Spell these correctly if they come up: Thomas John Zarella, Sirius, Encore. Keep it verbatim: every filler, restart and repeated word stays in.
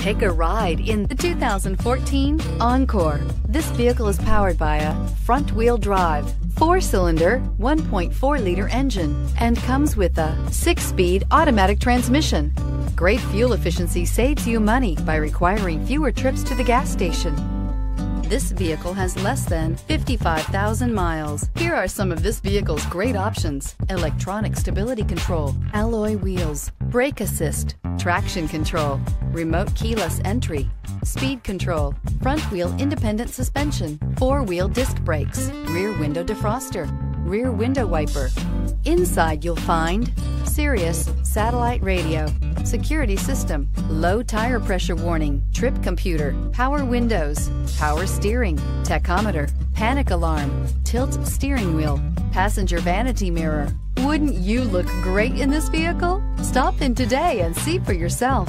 Take a ride in the two thousand fourteen Encore. This vehicle is powered by a front-wheel drive, four-cylinder, one point four liter engine, and comes with a six-speed automatic transmission. Great fuel efficiency saves you money by requiring fewer trips to the gas station. This vehicle has less than fifty-five thousand miles. Here are some of this vehicle's great options: electronic stability control, alloy wheels, brake assist, traction control, remote keyless entry, speed control, front wheel independent suspension, four-wheel disc brakes, rear window defroster, rear window wiper. Inside you'll find Sirius satellite radio, security system, low tire pressure warning, trip computer, power windows, power steering, tachometer, panic alarm, tilt steering wheel, passenger vanity mirror. Wouldn't you look great in this vehicle? Stop in today and see for yourself.